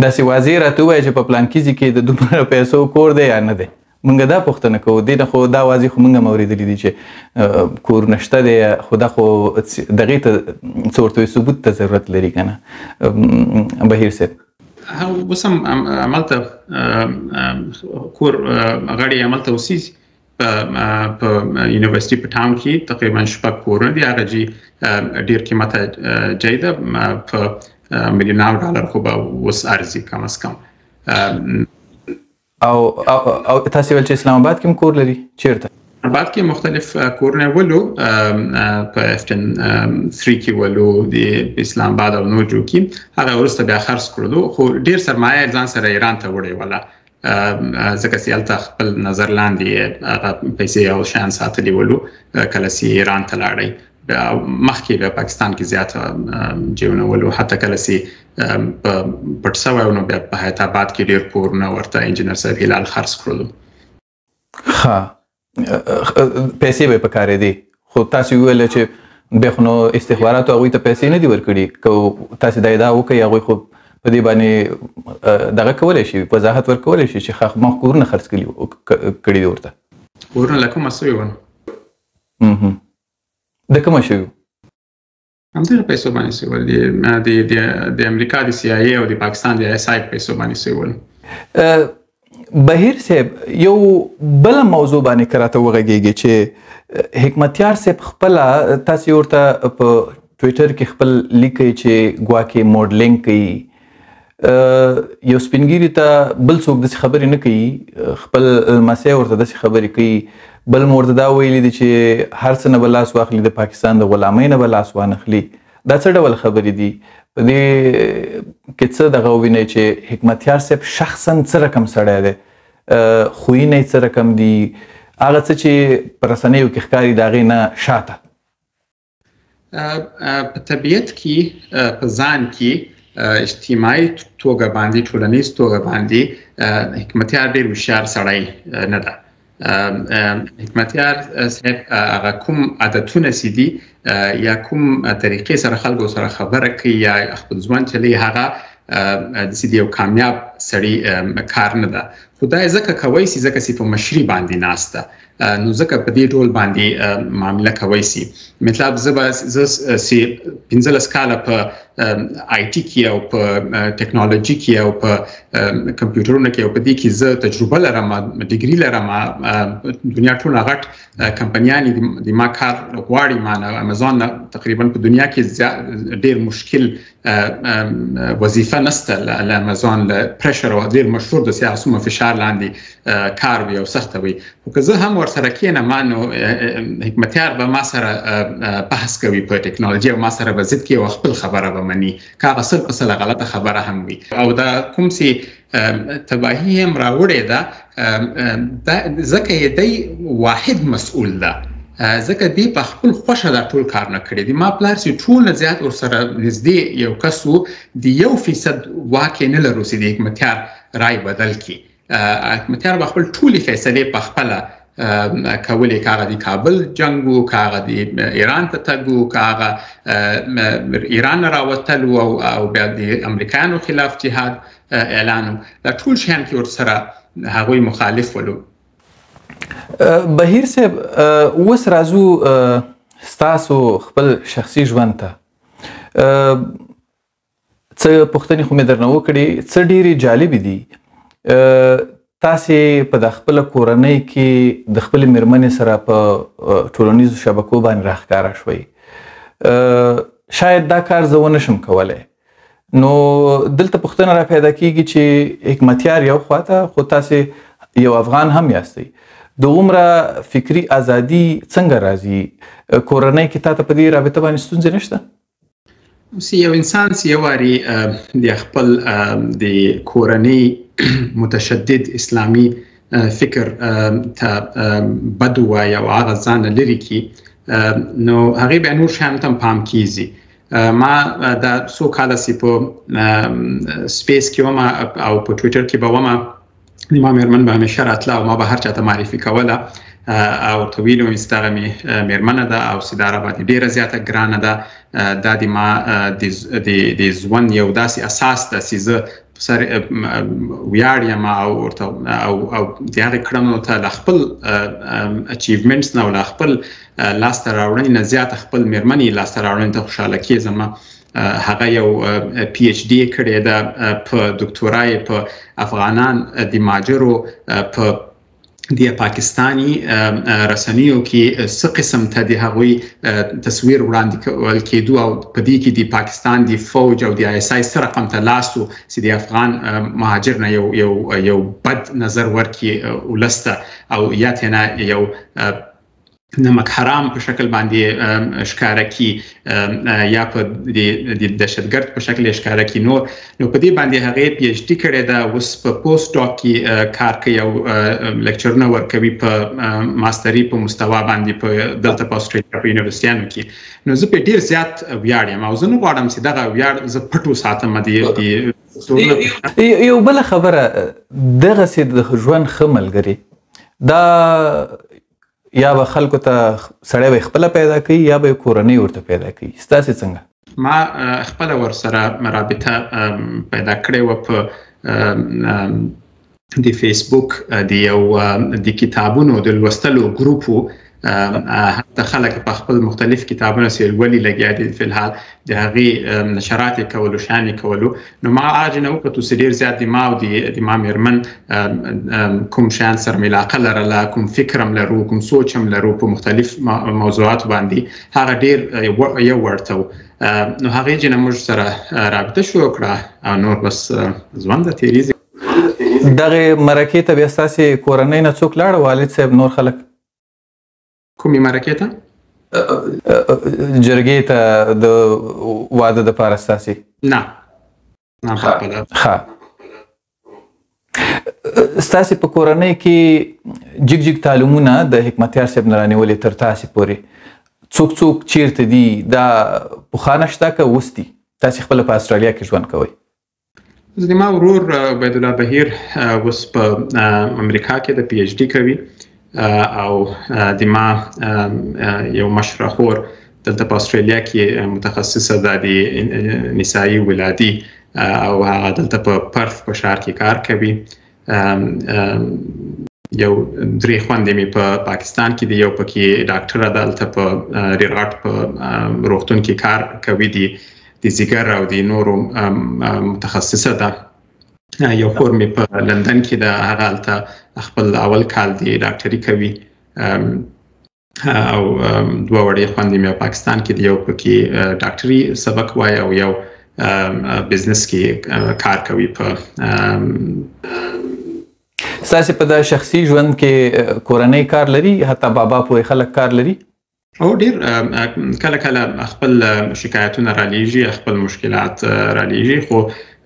داسې واضح راته ووایه چې په پلانکیزي کې د دومره پیسو کور دی یا نه دی؟ موږ دا پوښتنه کوو، دې نه خو دا واضح خو موږ هم اورېدلي دي چې کورونه شته دی، خو دا خو دغې ته څه ورته وایي ثبوت ته ضرورت لري که نه بهیر صاحب؟ اوس هم همالته کور غړي همالته اوسېږي په یونیورسټي په ټاون کې تقریبا شپږ کورونه دي، هغه جي ډېر قیمته جای ده په میلیونو ډالر خو به اوس ارزي کم از کم. او تاسې ویل چې اسلام آباد کې هم کور لري، چېرته؟ اسلام آباد کې مختلف کورونه ولو په افټن تری کې ولو د اسلام آباد او نوجو کې، هغه وروسته بیا خرڅ کړلو، خو ډېر سرمایه ځان سره ایران ته وړې وله ځکه چې هلته خپل نظر لاندې هغه پیسې او شیان ساتلي ولو، کله چې ایران ته لاړئ مخکې بیا پاکستان کې زیاته جیبونه ولو، حتی کله چې پټ سوی و نو بیا په حیدرآباد کې ډېر کورونه ورته انجینر صاحب هلال خرڅ کړلو. ښه، پیسې به یې په کارېدې، خو تاسې وویل چې بیا خو نو استخباراتو هغوی ته پیسې نه دي ورکړي، که تاسې دا ادعا وکړئ هغوی خو په دې باندې دغه کولی شي وضاحت ورکولی شي چې ښه ما کورونه خرڅ کړي دي ورته؟ کورونه له کومه سوي ونه د کومه شوي و؟ همدغه پیسو باندې سوي ول، د امریکا د سی آی ای او د پاکستان د آی اس آی پیسو باندې سوي ول. بهیر صاحب یو بله موضوع باندې که راته وغږېږي چې حکمتیار صاحب خپله تاسې ورته په ټویټر کې خپل لیکئ چې ګواکې موډلینګ کوي، یو سپینګیري ته بل څوک داسې خبرې نه کوي، خپل لمسی ورته داسې خبرې کوي، بل مو ورته دا ویلي دي چې هر څه نه به لاس واخلي، د پاکستان د غلامۍ نه به لاس وانخلي، دا څه ډول خبرې دي؟ په دې کې څه دغه ووینئ چې حکمتیار صاحب شخصا څه رقم سړی دی، خویونه یې څه رقم دي، هغه څه چې په رسنیو کې ښکاري د هغې نه شاته؟ په طبیعت کې په ځان کې اجتماعي توګه باندې ټولنیز توګه باندې حکمتیار ډېر هوښیار سړی نه ده. حکمتیار صاحب هغه کوم عادتونه چې دي یا کوم طریقې سره خلکو سره خبره کوي یا خپل ځوان چلی هغه داسې د یو کامیاب سړي کار نه ده، خو دا یې ځکه کوی سي ځکه چې په مشري باندې ناست ده، نو ځکه په دې ډول باندې معامله کوی سي. مطلب زه به زه چې پنځلس کاله په آی ټي کې او په ټکنالوژي کې او په کمپیوټرونو کې او په دې کې زه تجربه لرم، ډیګري لرم، دنیا ټوله غټ کمپنیانې د ما کار غواړي، ما امازون تقریبا په دنیا کې ډېر مشکل وظیفه نسته له امازون له پرشر او ډېر مشهور د سیاسومه فشار لاندې کار وي او سخته وي، خو که زه هم ورسره کېنم نو حکمتیار به ما سره بحث کوي په ټکنالوژي او ما سره به ضد کوي او خپل خبره به مني، که هغه سل په سله غلطه خبره هم وي. او دا کوم چې تباهي یې هم راوړې ده ځکه یې دی واحد مسؤول ده، ځکه دی په خپل خوښه دا ټول کار نه کړی دی. ما پلار چې ټول نه زیات ورسره نږدې یو کس و د یو فیصد واک یې نه لرو چې د حکمتیار رای بدل کړي. حکمتیار به خپل ټولې فیصلې په خپله کولې، که هغه د کابل جنګ و، که هغه د ایران ته تګ و، که هغه ایران نه راوتل و او بیا د امریکایانو خلاف جهاد اعلان و، دا ټول شیان کې ورسره هغوی مخالف ولو. بهیر صاحب اوس راځو ستاسو خپل شخصي ژوند ته. څه پوښتنې خو مې درنه وکړې، څه ډېرې جالبې دي. تاسې په د خپله کورنۍ کې د خپلې میرمنې سره په ټولنیزو شبکو باندې راښکاره شوئ، شاید دا کار زه ونه شم کولی، نو دلته پوښتنه را پیدا کیږي چې حکمتیار یو خوا ته خو تاسې یو افغان هم یاستئ، د عمره فکري ازادي څنګه راځي؟ کورنۍ کې تا ته په دې رابطه باندې ستونزې نشته؟ یو انسان چې یو وارې د خپل د کورنۍ متشدد اسلامي فکر ته بد ووایي او هغه ځان نه لرې کړي نو هغې بیا نور شیانو ته هم پام کیږي. ما دا څو کاله چې په سپیس کې وم او په ټویټر کې به وم، زما مېرمن به همیشه راتله او ما به هر چا ته معرفي کوله او ورته ویلي وم چې دغه مې مېرمنه ده او چې دا راباندې ډېره زیاته ګرانه ده، دا د ما د ژوند یو داسې اساس ده چې زه په سر ویاړ یم او ورته او د هغې کړنو ته له خپل اچیومنټس نه او له خپل لاسته راوړنې نه زیاته خپل مېرمنې لاسته راوړنې ته خوشحاله کېږم. هغه یو پی ایچ ډي کړې ده، په دکتورا یې په افغانان د ماجرو په د پاکستاني رسنیو کې څه قسم ته د هغوی تصویر وړاندې کېدو او په دې کې د پاکستان د فوج او د آی اس آی څه رقم ته لاس و چې د افغان مهاجر نه یو یو بد نظر ورکړي ولس ته او یا ترې نه یو نمک حرام په شکل باندې ښکاره کړي یا په د دهشتګرد په شکل یې ښکاره کړي. نور نو په دې باندې هغې پي ایچ ډي کړې ده، اوس په پوسټ ډاک کې کار کوي او لیکچرونه ورکوي په ماستري په مستوا باندې په دلته په اسټرالیا په یونیورسټیانو کې. نو زه پرې ډېر زیات ویاړ یم او زه نه غواړم چې دغه ویاړ زه پټو ساتم. د یو بله خبره دغسې د ژوند ښه ملګري دا یا به خلکو ته سړی به خپله پیدا کوي یا به کورنۍ ورته پیدا کوي، ستاسې څنګه؟ ما خپله ورسره رابطه پیدا کړې وه په د فیسبوک د یو د کتابونو د لوستلو ګروپ و، حتی خلک په خپل مختلف کتابونه سې لولي لګیا دي فی الحال، د هغې نشرات یې کولو شیان یې کولو. نو ما هغه نه وکتو چې ډېر زیات د ما او د ما مېرمن کوم شیان سره مې علاقه لرله، کوم فکر هم لرو، کوم سوچ هم لرو په مختلف موضوعاتو باندې، هغه ډېر یو ورته و. نو هغې جې نه موږ سره رابطه شروع کړه او نور بس ژونده تېرېږي. دغې مرکې ته بیا ستاسې کورنۍ نه څوک لاړه والد صاحب نور خلک؟ کومې مرکې ته؟ جرګې ته د واده دپاره ستاسې؟ نه نه خپله. ښه، ستاسې په کورنۍ کې جګ جګ تعلیمونه د حکمتیار صاحب نه رانیولې تر تاسې پورې څوک څوک چیرته دي؟ دا پخوانه شته که اوس دي تاسو خپل په استرالیا کې ژوند کوئ. زما ورور عبدالله بحیر اوس په امریکا کې د پی ایچ ډي کوي او زما یو مشره خور دلته په استرالیا کې متخصصه ده د نسایي ولادي او هغه دلته په پرث په ښار کې کار کوي. یو درې خوندې مې په پاکستان کې دي، یو پکې ډاکټره ده دلته په ریرغټ په روغتون کې کار کوي دي د زیګر او د نورو متخصصه ده. یو خور مې په لندن کې ده، هغه هلته خپل اول کال دی ډاکټري کوي او دوه وړې خوندې مې په پاکستان کې دي، یو پکې ډاکټري سبق وایي او یو بزنس کې کار کوي. په ستاسې په د شخصي ژوند کې کورنۍ کار لري، حتی بابا پورې خلک کار لري؟ او ډېر کله کله خپل شکایتونه رالیږي، خپل مشکلات رالیږي، خو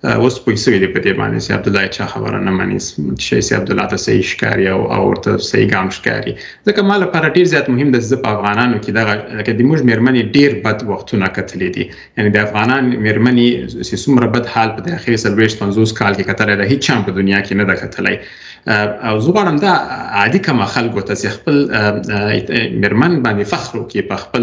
اوس پوه سوي دي په دې باندې چې عبدالله چا خبره نه مني، چې سي عبدالله ته صحیح ښکاري او ورته صحیح ګام ښکاري. ځکه ما لپاره ډېر زیات مهم ده زه په افغانانو کې دغه لکه د موږ مېرمنې ډېر بد وختونه کتلي دي، یعنې د افغانان مېرمنې چې څومره بد حال په د اخري څلوېښت پنځوس کال کې کتلی ده هېچا هم په دنیا کې نه ده کتلی. او زه غواړم دا عادي کمه خلکو ته چې خپل مېرمن باندې فخر وکړي، په خپل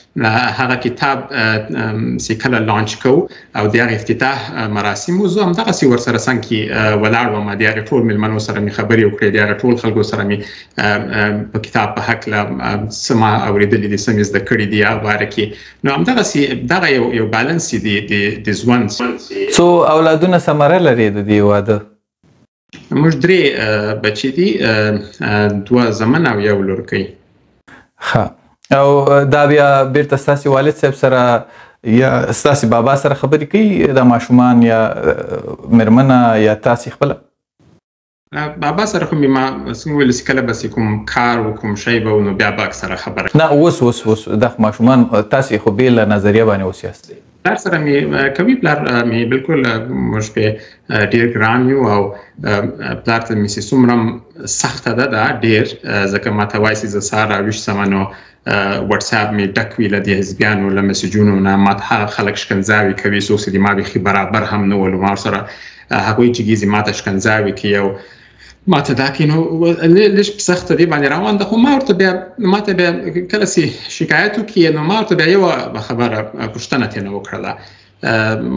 هغه کتاب چې کله لانچ کوو او د هغې افتتاح مراسم و زه همدغسې ورسره څنګ کې ولاړ وم، د هغې ټول مېلمنو سره مې خبرې وکړې، د هغې ټول خلکو سره مې په کتاب په هکله څه ما اورېدلي دي، څه مې زده کړي دي هغه باره کې. نو همدغسې دغه یو بالانس یې د ژوند. څو اولادونه ثمره لري د دې واده؟ موږ درې بچې دي، دوه زامن او یو لورکۍ. ښه، او دا بیا بیرته ستاسې والد صاحب سره یا ستاسې بابا سره خبرې کوي دا ماشومان یا مېرمنه یا تاسې خپله؟ بابا سره خو مې ما څنګه ویل چې کله به کوم کار و کوم شی به نو بیا به اکثره خبره نه. اوس اوس اوس دا خو ماشومان تاسې خو بې له نظریه باندې اوس یاست. پلار سره مې کوي، پلار مې بلکل موږ پې ډېر ګران یو او پلار ته مې چې څومره سخته ده دا ډېر، ځکه ماته وایي چې زه سهار راویښ شمه نو وټساپ مې ډک وي له دې حزبیانو له مسیجونو نه، ماته هغه خلک شکنځاوي کوي څوک چې د ما بیخي برابر هم نه ول، ما سره هغوی چېږي ماته شکنځاوي کوي او ماته دا کې نو لږ په سخته دې باندې روان ده. خو ما ورته بیا ماته بیا کله چې شکایت وکړي نو ما ورته بیا یوه خبره پوښتنه ترېنه وکړله،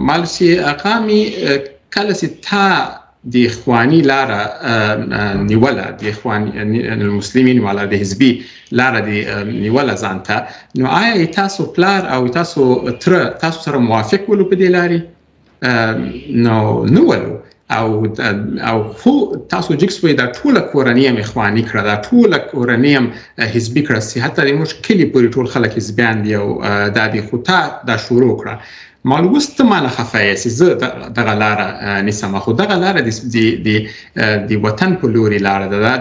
ما ویل چې اقا مې کله چې تا د اخواني لاره نیوله، د اخوان المسلمین والا د حزبي لاره د نیوله ځان ته، نو آیا تاسو پلار او تاسو تره تاسو سره موافق ولو په دې لارې؟ نو نه ولو، او او خو تاسو جګ سوئ دا ټوله کورنۍ مې اخواني کړه، دا ټوله کورنۍ یې حزبي کړه، چې حتی د موږ کلي پورې ټول خلک حزبیان دي او دا دې خو تا دا شروع کړه. ما ویل اوس ته مانه خفه یې چې زه دغه لاره نیسم، خو دغه لاره د وطن په لورې لاره ده، دا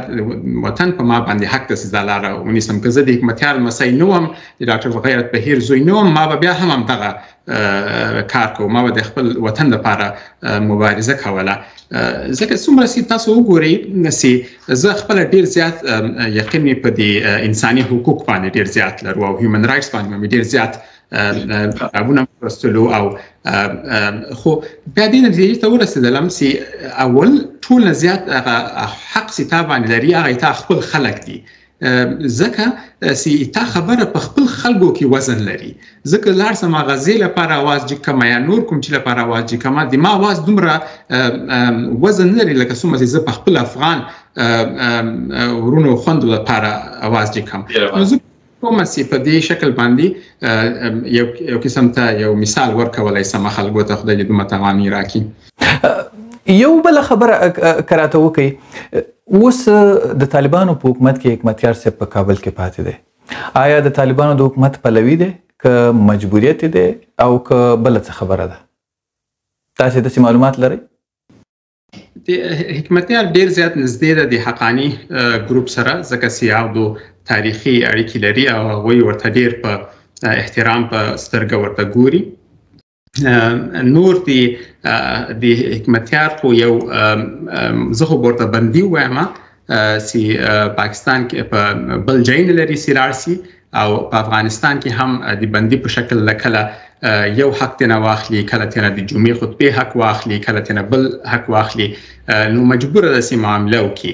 وطن په ما باندې حق ده چې دا لاره ونیسم. که زه د حکمتیار لمسی نه وم، د ډاکټر غیرت بحیر زوی نه وم، ما به بیا هم همدغه کار کوو، ما به د خپل وطن لپاره مبارزه کوله. ځکه څومره چې تاسو وګورئ چې زه خپله ډېر زیات یقین مې په د انساني حقوق باندې ډېر زیات لرو او هیومن رایټس باندې مې ډېر زیات کتابونه ولوستلو، او خو بیا دې نتیجې ته ورسېدلم چې اول ټول نه زیات هغه حق چې تا باندې لري هغه تا خپل خلک دي، ځکه چې تا خبره په خپل خلکو کې وزن لري. زه که لاړ شم غزې لپاره اواز جګ کړم یا نور کوم چې لپاره اواز جګ کړم، د ما اواز دومره وزن لري لکه څومره چې زه په خپل افغان ورونو خویندو لپاره اواز جګ کړم. کومه چې په دې شکل باندې یو قسم ته یو مثال ورکولی سم خلکو ته، خدای دې دومره تواني راکړي. یو بله خبره که راته وکړئ، اوس د طالبانو په حکومت کې حکمتیار صاحب په کابل کې پاتې دی، آیا د طالبانو د حکومت پلوي دی که مجبوریت دی او که بله څه خبره ده؟ تاسو د معلومات لرئ؟ حکمتیار ډیر زیات نږدې ده د حقاني ګروپ سره، ځکه سیاودو تاریخي اړیکې لري او هغوی ورته ډیر په احترام په سترګه ورته ګوري. نور دی د حکمتیار خو یو زه خو ورته بندي وایمه سی پاکستان کې په بل ځای نه لري سیرار سي، او په افغانستان کې هم د بندي په شکل لکله یو حق تینا واخلي، کله تینا د جمعې خطبې حق واخلي، کله تینا بل حق واخلي، نو مجبوره داسې معامله وکړي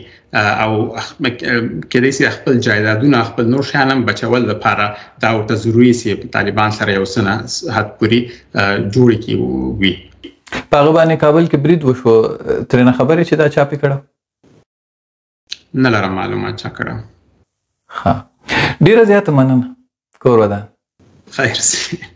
او کیدای سي خپل جایدادونه خپل نور شیان هم بچول دپاره دا ورته ضروري سي طالبان سره یو څه نه حد پورې جوړې کې وي. په هغه باندې کابل کې برید وشو، ترېنه خبر یې چې دا چا پې کړه؟ نه لرم معلومات چا کړه. ښه، ډېره زیاته مننه، کور ودان. خیر سي.